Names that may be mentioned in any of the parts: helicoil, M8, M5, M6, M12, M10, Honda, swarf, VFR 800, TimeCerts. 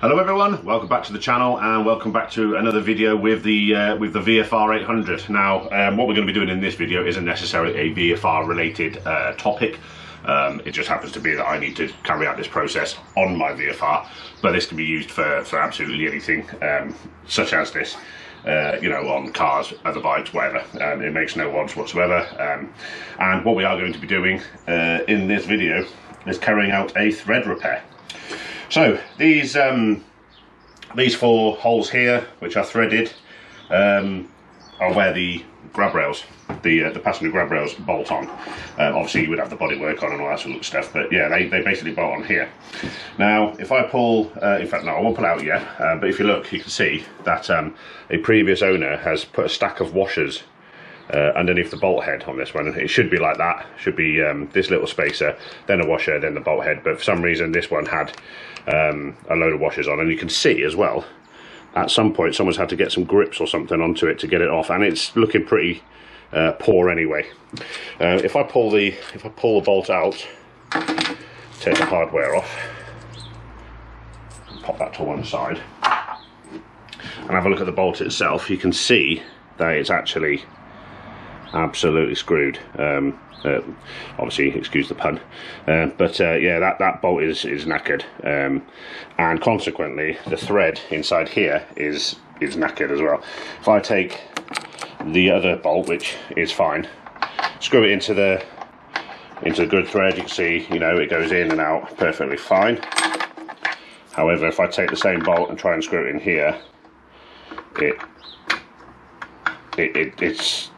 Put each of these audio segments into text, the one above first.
Hello everyone, welcome back to the channel and welcome back to another video with the VFR 800. Now what we're going to be doing in this video isn't necessarily a VFR related topic. It just happens to be that I need to carry out this process on my VFR, but this can be used for absolutely anything, such as this, you know, on cars, other bikes, whatever. It makes no odds whatsoever. And what we are going to be doing in this video is carrying out a thread repair. So these four holes here, which are threaded, are where the grab rails, the passenger grab rails, bolt on. Obviously you would have the bodywork on and all that sort of stuff, but yeah, they basically bolt on here. Now if I pull, in fact no, I won't pull out yet, but if you look, you can see that a previous owner has put a stack of washers underneath the bolt head on this one. It should be like that, should be this little spacer, then a washer, then the bolt head, but for some reason this one had a load of washers on, and you can see as well at some point someone's had to get some grips or something onto it to get it off, and it's looking pretty poor anyway. If I pull the bolt out, take the hardware off, and pop that to one side, and have a look at the bolt itself, you can see that it's actually absolutely screwed. Obviously, excuse the pun, but yeah, that bolt is knackered, and consequently the thread inside here is knackered as well. If I take the other bolt, which is fine, screw it into the good thread, you can see, you know, it goes in and out perfectly fine. However, if I take the same bolt and try and screw it in here, it's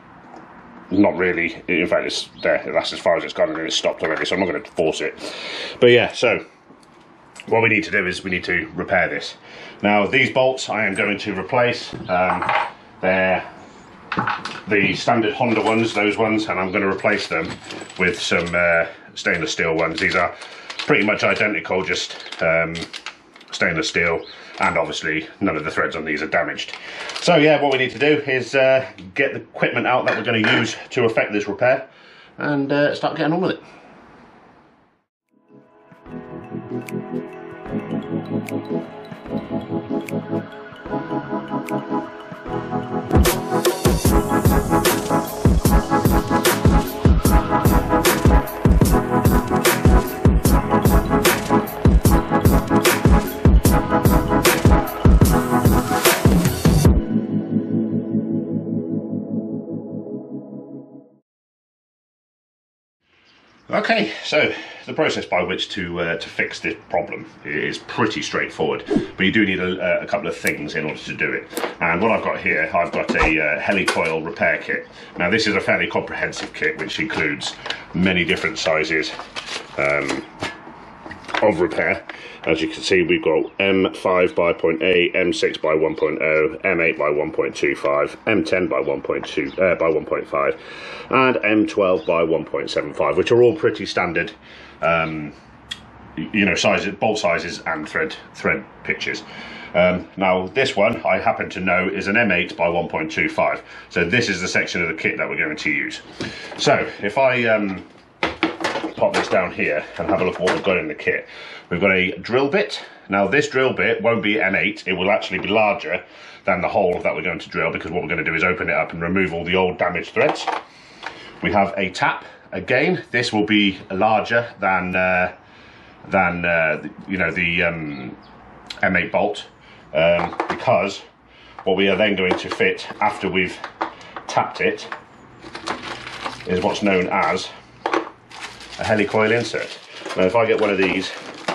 not really, in fact it's there, that's as far as it's gone and it's stopped already, so I'm not going to force it. But yeah, so what we need to do is we need to repair this. Now these bolts I am going to replace, they're the standard Honda ones, those ones, and I'm going to replace them with some stainless steel ones. These are pretty much identical, just stainless steel, and obviously none of the threads on these are damaged. So yeah, what we need to do is get the equipment out that we're going to use to effect this repair and start getting on with it. Okay, so the process by which to fix this problem is pretty straightforward, but you do need a couple of things in order to do it. And what I've got here, I've got a helicoil repair kit. Now this is a fairly comprehensive kit which includes many different sizes of repair. As you can see, we've got M5 by 0.8, M6 by 1.0, M8 by 1.25, M10 by 1.5, and M12 by 1.75, which are all pretty standard, you know, sizes, bolt sizes, and thread pitches. Now this one I happen to know is an M8 by 1.25, so this is the section of the kit that we're going to use. So if I pop this down here and have a look at what we've got in the kit. We've got a drill bit. Now this drill bit won't be M8, it will actually be larger than the hole that we're going to drill, because what we're going to do is open it up and remove all the old damaged threads. We have a tap. Again, this will be larger than you know, the M8 bolt, because what we are then going to fit after we've tapped it is what's known as a helicoil insert. Now if I get one of these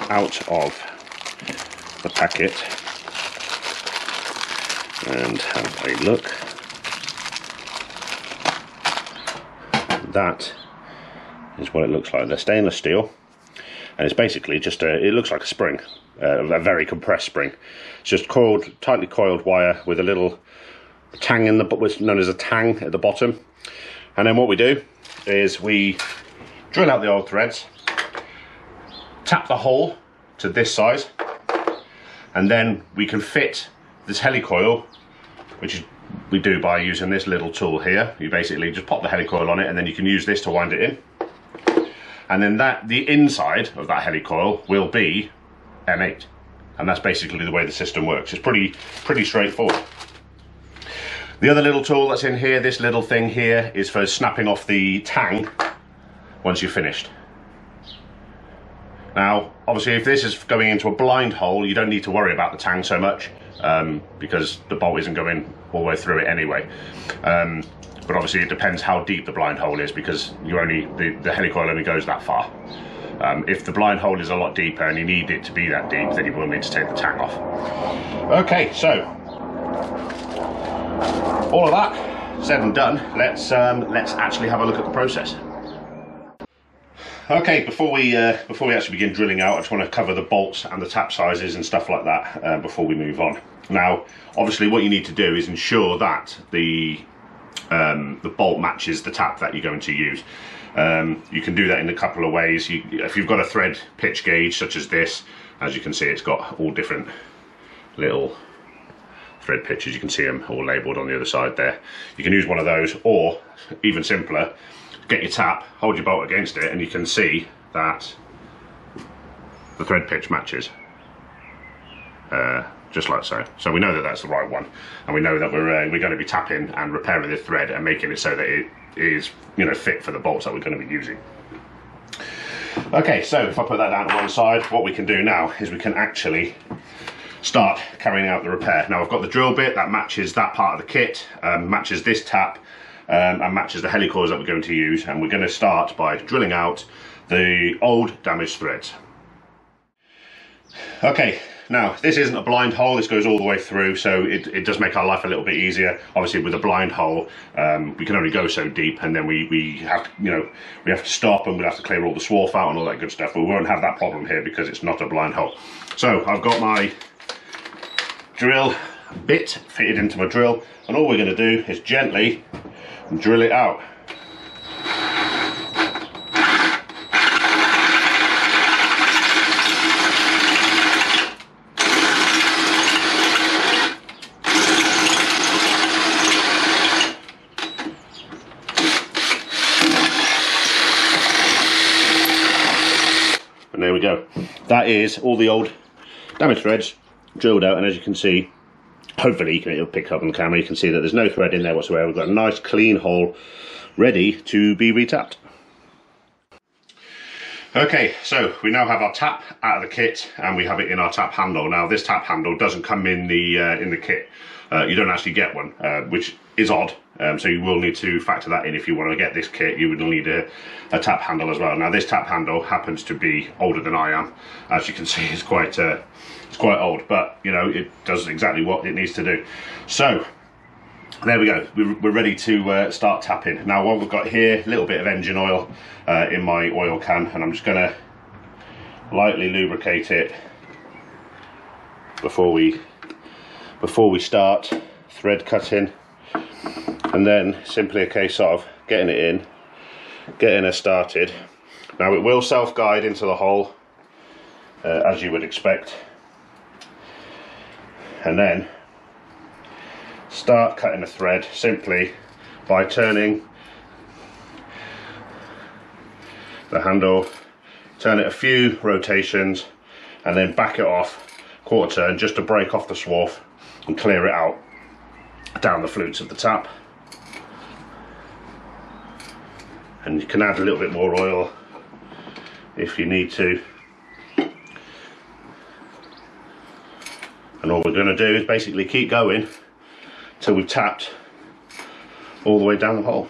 out of the packet and have a look, that is what it looks like. They're stainless steel, and it's basically just it looks like a spring, a very compressed spring. It's just tightly coiled wire with a little tang in the, what's known as a tang at the bottom. And then what we do is we drill out the old threads, tap the hole to this size, and then we can fit this helicoil, which we do by using this little tool here. You basically just pop the helicoil on it, and then you can use this to wind it in. And then the inside of that helicoil will be M8. And that's basically the way the system works. It's pretty straightforward. The other little tool that's in here, this little thing here, is for snapping off the tang once you've finished. Now, obviously, if this is going into a blind hole, you don't need to worry about the tang so much because the bolt isn't going all the way through it anyway. But obviously, it depends how deep the blind hole is, because you only the helicoil only goes that far. If the blind hole is a lot deeper and you need it to be that deep, then you will need to take the tang off. Okay, so all of that said and done, let's actually have a look at the process. Okay, before we actually begin drilling out, I just want to cover the bolts and the tap sizes and stuff like that before we move on. Now, obviously, what you need to do is ensure that the bolt matches the tap that you're going to use. You can do that in a couple of ways. If you've got a thread pitch gauge such as this, as you can see, it's got all different little thread pitches. You can see them all labelled on the other side there. You can use one of those, or even simpler, get your tap, hold your bolt against it, and you can see that the thread pitch matches just like so. So we know that that's the right one, and we know that we're going to be tapping and repairing the thread and making it so that it is, you know, fit for the bolts that we're going to be using. Okay, so if I put that down to one side, what we can do now is we can actually start carrying out the repair. Now I've got the drill bit that matches that part of the kit, matches this tap, and matches the helicoils that we're going to use, and we're going to start by drilling out the old damaged threads. Okay, now this isn't a blind hole, this goes all the way through, so it does make our life a little bit easier. Obviously with a blind hole, we can only go so deep, and then we have to, you know, we have to stop and we'll have to clear all the swarf out and all that good stuff, but we won't have that problem here because it's not a blind hole. So I've got my drill bit fitted into my drill, and all we're going to do is gently drill it out. And there we go. That is all the old damaged threads drilled out, and as you can see, hopefully it'll pick up on the camera, you can see that there's no thread in there whatsoever. We've got a nice clean hole ready to be retapped. Okay, so we now have our tap out of the kit, and we have it in our tap handle. Now this tap handle doesn't come in the kit. You don't actually get one, which is odd, so you will need to factor that in. If you want to get this kit, you would need a tap handle as well. Now this tap handle happens to be older than I am. As you can see, it's quite old, but you know, it does exactly what it needs to do. So there we go, we're ready to start tapping. Now what we've got here, a little bit of engine oil in my oil can, and I'm just going to lightly lubricate it before we start thread cutting, and then simply a case of getting it in, getting her started. Now it will self-guide into the hole as you would expect, and then start cutting the thread simply by turning the handle, turn it a few rotations, and then back it off quarter turn just to break off the swarf and clear it out down the flutes of the tap. And you can add a little bit more oil if you need to. And all we're going to do is basically keep going till we've tapped all the way down the hole.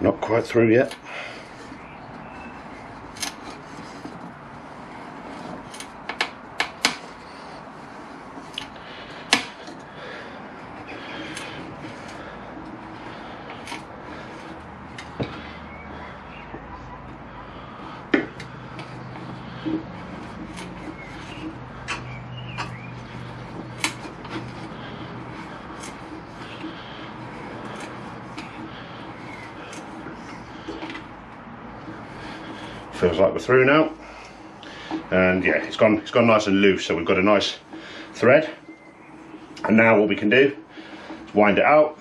Not quite through yet. feels like we're through now. And yeah, it's gone nice and loose, so we've got a nice thread. And now what we can do is wind it out.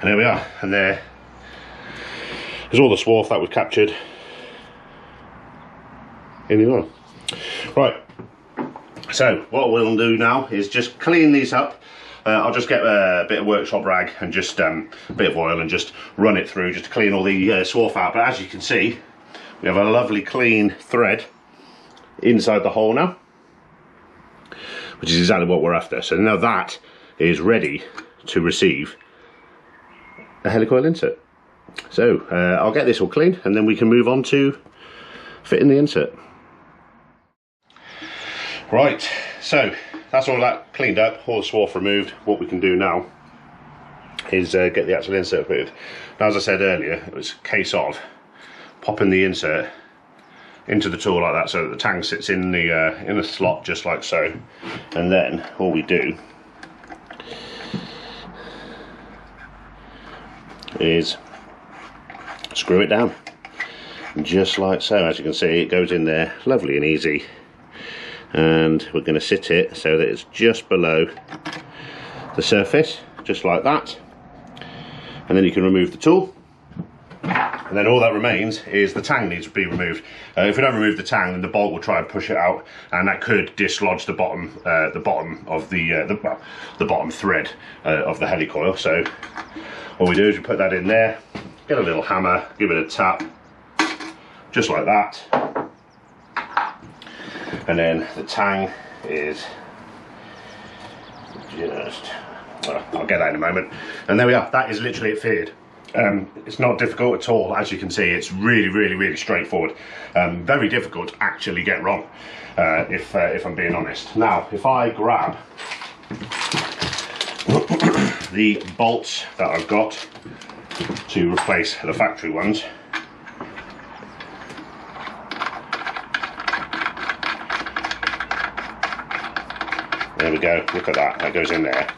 And there we are, and there is all the swarf that we've captured in the oil. Right, so what we'll do now is just clean these up. I'll just get a bit of workshop rag and just a bit of oil and just run it through just to clean all the swarf out. But as you can see, we have a lovely clean thread inside the hole now, which is exactly what we're after. So now that is ready to receive a helicoil insert. So I'll get this all clean and then we can move on to fitting the insert. Right, so that's all that cleaned up, all the swarf removed. What we can do now is get the actual insert fitted. Now, as I said earlier, it was a case of popping the insert into the tool like that so that the tang sits in the slot just like so, and then all we do is screw it down just like so. As you can see, it goes in there lovely and easy, and we're going to sit it so that it's just below the surface just like that, and then you can remove the tool, and then all that remains is the tang needs to be removed. If we don't remove the tang, then the bolt will try and push it out, and that could dislodge the bottom thread of the helicoil. So all we do is we put that in there, get a little hammer, give it a tap, just like that, and then the tang is just, well, I'll get that in a moment. And there we are, that is literally it fitted. It's not difficult at all. As you can see, it's really straightforward. Very difficult to actually get wrong, if I'm being honest. Now, if I grab the bolts that I've got to replace the factory ones, there we go, look at that, that goes in there,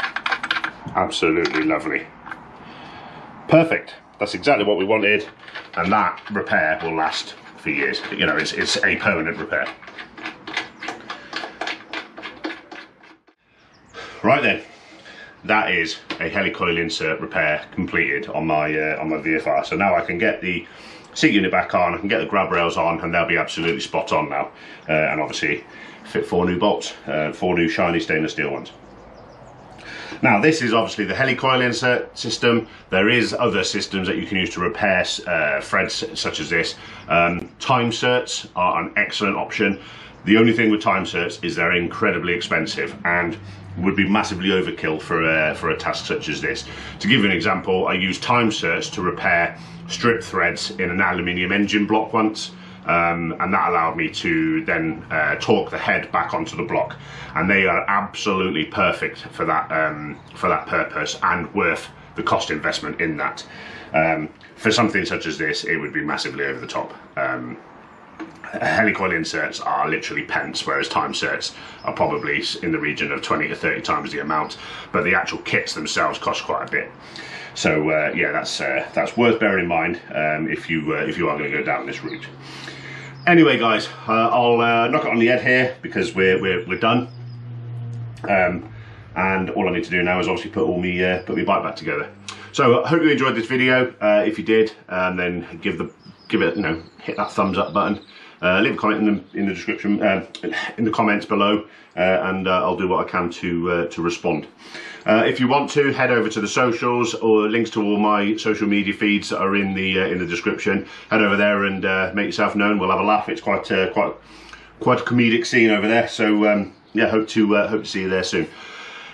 absolutely lovely. Perfect, that's exactly what we wanted, and that repair will last for years. You know, it's a permanent repair. Right then, that is a helicoil insert repair completed on my VFR. So now I can get the seat unit back on, I can get the grab rails on, and they'll be absolutely spot on now. And obviously fit 4 new bolts, 4 new shiny stainless steel ones. Now, this is obviously the helicoil insert system. There is other systems that you can use to repair threads such as this. TimeCerts are an excellent option. The only thing with TimeCerts is they're incredibly expensive and would be massively overkill for a task such as this. To give you an example, I used TimeCerts to repair strip threads in an aluminium engine block once. And that allowed me to then torque the head back onto the block, and they are absolutely perfect for that purpose and worth the cost investment in that. For something such as this, it would be massively over the top. Helicoil inserts are literally pence, whereas TimeCerts are probably in the region of 20 to 30 times the amount, but the actual kits themselves cost quite a bit. So yeah, that's worth bearing in mind if you are going to go down this route. Anyway, guys, I'll knock it on the head here because we're done. And all I need to do now is obviously put my bike back together. So I hope you enjoyed this video. If you did, then give it, you know, hit that thumbs up button. Leave a comment in the description, in the comments below, and I'll do what I can to respond. If you want to, head over to the socials, or links to all my social media feeds that are in the description. Head over there and make yourself known. We'll have a laugh. It's quite a comedic scene over there. So yeah, hope to see you there soon.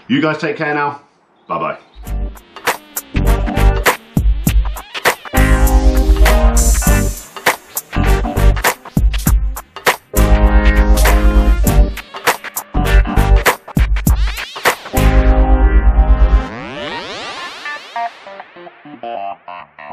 You guys take care now. Bye bye.